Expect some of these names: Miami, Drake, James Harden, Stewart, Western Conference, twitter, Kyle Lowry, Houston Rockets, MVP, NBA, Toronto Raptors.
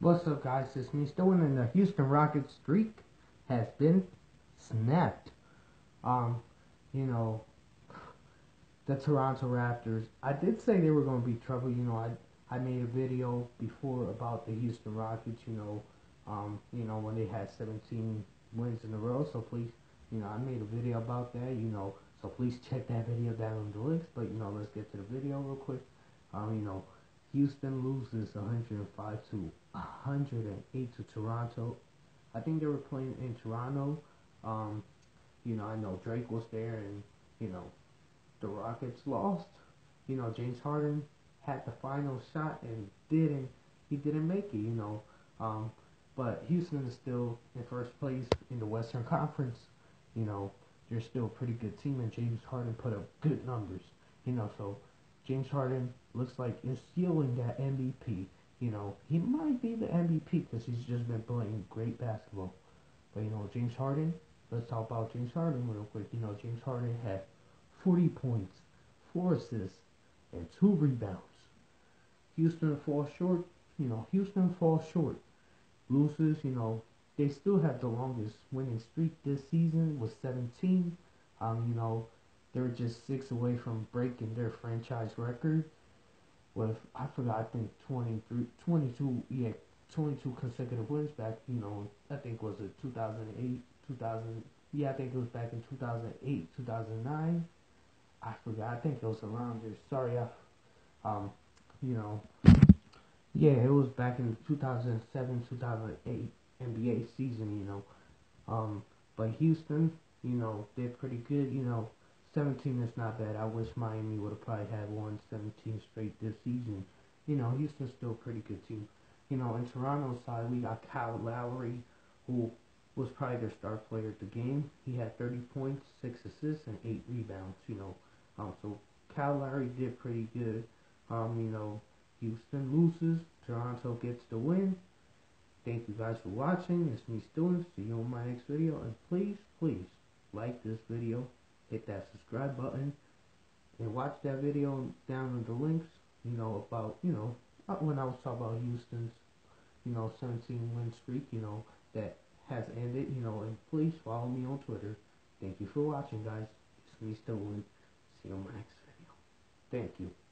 What's up, guys? It's me, Stewart, and the Houston Rockets streak has been snapped. The Toronto Raptors. I did say they were going to be trouble. I made a video before about the Houston Rockets. When they had 17 wins in a row. So please, I made a video about that. So please check that video down in the links. But let's get to the video real quick. Houston loses 105-108 to Toronto. I think they were playing in Toronto. I know Drake was there, and the Rockets lost. James Harden had the final shot and didn't make it. But Houston is still in first place in the Western Conference. They're still a pretty good team, and James Harden put up good numbers. So James Harden looks like is stealing that MVP. He might be the MVP because he's just been playing great basketball. But, James Harden, let's talk about James Harden real quick. James Harden had 40 points, 4 assists, and 2 rebounds. Houston falls short. Houston falls short. Loses, they still have the longest winning streak this season with 17. They're just 6 away from breaking their franchise record with, I think 22 consecutive wins back, I think was it 2008, 2009, I think it was around there, it was back in the 2007, 2008 NBA season, but Houston, they're pretty good, 17 is not bad. I wish Miami would have probably had won 17 straight this season. Houston's still a pretty good team. In Toronto's side, we got Kyle Lowry, who was probably their star player at the game. He had 30 points, 6 assists, and 8 rebounds, So Kyle Lowry did pretty good. Houston loses. Toronto gets the win. Thank you guys for watching. It's me, Stewart. See you on my next video. And please, like this video. Hit that subscribe button and watch that video down in the links, about, when I was talking about Houston's, 17-win streak, that has ended, and please follow me on Twitter. Thank you for watching, guys. It's me, Stewart. See you on my next video. Thank you.